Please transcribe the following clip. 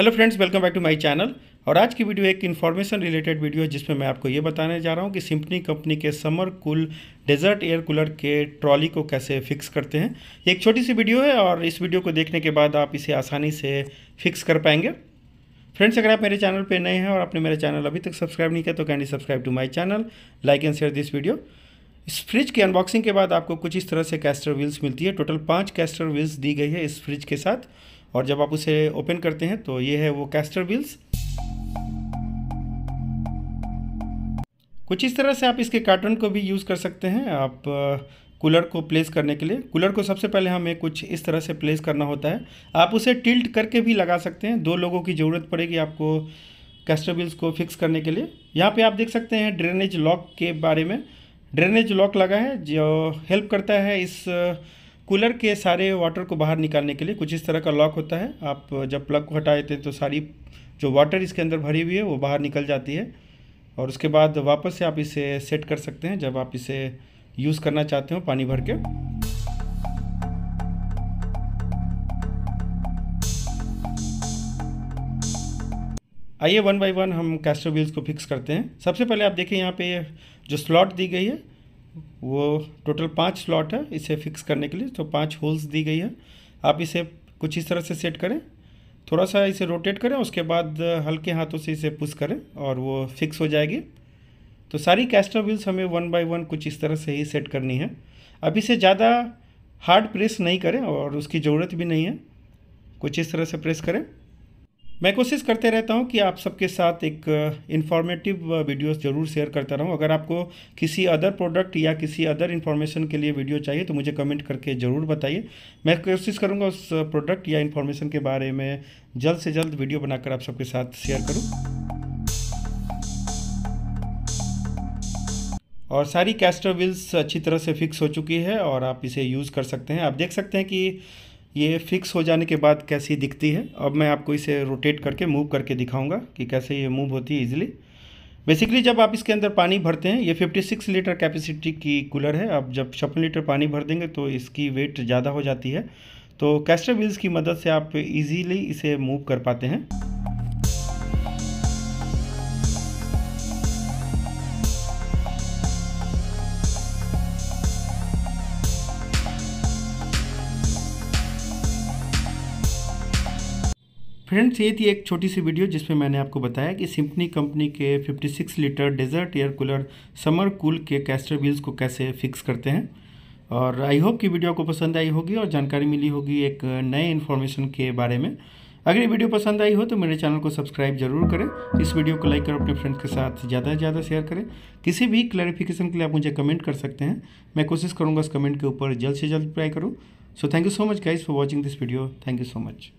Hello friends, welcome back to my channel. और आज की वीडियो एक इन्फॉर्मेशन रिलेटेड वीडियो है जिसमें मैं आपको ये बताने जा रहा हूँ कि सिम्पनी कंपनी के Summer Cool desert air cooler के ट्रॉली को कैसे फिक्स करते हैं। ये एक छोटी सी वीडियो है और इस वीडियो को देखने के बाद आप इसे आसानी से फिक्स कर पाएंगे। फ्रेंड्स, अगर आप मेरे चैनल पर नए हैं और आपने मेरा चैनल अभी तक सब्सक्राइब नहीं किया तो kindly subscribe to my channel, like and share this video. इस फ्रिज की अनबॉक्सिंग के बाद आपको कुछ इस तरह से कैस्टर व्हील्स मिलती है। टोटल 5 कैस्टर व्हील्स दी गई है इस फ्रिज के साथ, और जब आप उसे ओपन करते हैं तो ये है वो कैस्टर व्हील्स। कुछ इस तरह से आप इसके कार्टन को भी यूज़ कर सकते हैं आप कूलर को प्लेस करने के लिए। कूलर को सबसे पहले हमें कुछ इस तरह से प्लेस करना होता है। आप उसे टिल्ट करके भी लगा सकते हैं, 2 लोगों की ज़रूरत पड़ेगी आपको कैस्टर व्हील्स को फिक्स करने के लिए। यहाँ पर आप देख सकते हैं ड्रेनेज लॉक के बारे में, ड्रेनेज लॉक लगा है जो हेल्प करता है इस कूलर के सारे वाटर को बाहर निकालने के लिए। कुछ इस तरह का लॉक होता है, आप जब प्लग को हटाए थे तो सारी जो वाटर इसके अंदर भरी हुई है वो बाहर निकल जाती है, और उसके बाद वापस से आप इसे सेट कर सकते हैं जब आप इसे यूज़ करना चाहते हो पानी भर के। आइए वन बाय वन हम कैस्टर व्हील्स को फिक्स करते हैं। सबसे पहले आप देखें यहाँ पे जो स्लॉट दी गई है वो टोटल 5 स्लॉट है इसे फिक्स करने के लिए, तो 5 होल्स दी गई है। आप इसे कुछ इस तरह से सेट करें, थोड़ा सा इसे रोटेट करें, उसके बाद हल्के हाथों से इसे पुश करें और वो फिक्स हो जाएगी। तो सारी कैस्टर व्हील्स हमें वन बाय वन कुछ इस तरह से ही सेट करनी है। अब इसे ज़्यादा हार्ड प्रेस नहीं करें और उसकी ज़रूरत भी नहीं है, कुछ इस तरह से प्रेस करें। मैं कोशिश करते रहता हूं कि आप सबके साथ एक इन्फॉर्मेटिव वीडियोस ज़रूर शेयर करता रहूं। अगर आपको किसी अदर प्रोडक्ट या किसी अदर इन्फॉर्मेशन के लिए वीडियो चाहिए तो मुझे कमेंट करके ज़रूर बताइए। मैं कोशिश करूंगा उस प्रोडक्ट या इन्फॉर्मेशन के बारे में जल्द से जल्द वीडियो बनाकर आप सबके साथ शेयर करूँ। और सारी कैस्टर व्हील्स अच्छी तरह से फिक्स हो चुकी है और आप इसे यूज़ कर सकते हैं। आप देख सकते हैं कि ये फिक्स हो जाने के बाद कैसी दिखती है। अब मैं आपको इसे रोटेट करके मूव करके दिखाऊंगा कि कैसे ये मूव होती है इजीली। बेसिकली जब आप इसके अंदर पानी भरते हैं, ये 56 लीटर कैपेसिटी की कूलर है, आप जब 56 लीटर पानी भर देंगे तो इसकी वेट ज़्यादा हो जाती है, तो कैस्टर व्हील्स की मदद से आप इजीली इसे मूव कर पाते हैं। फ्रेंड्स, ये थी एक छोटी सी वीडियो जिसमें मैंने आपको बताया कि सिम्पनी कंपनी के 56 litre desert air cooler Summer Cool के कैस्टर व्हील्स को कैसे फिक्स करते हैं। और आई होप कि वीडियो आपको पसंद आई होगी और जानकारी मिली होगी एक नए इन्फॉर्मेशन के बारे में। अगर ये वीडियो पसंद आई हो तो मेरे चैनल को सब्सक्राइब जरूर करें, इस वीडियो को लाइक करें, अपने फ्रेंड्स के साथ ज़्यादा से ज़्यादा शेयर करें। किसी भी क्लैरिफिकेशन के लिए आप मुझे कमेंट कर सकते हैं, मैं कोशिश करूँगा उस कमेंट के ऊपर जल्द से जल्द रिप्लाई करूँ। So thank you so much guys for watching this video, thank you so much.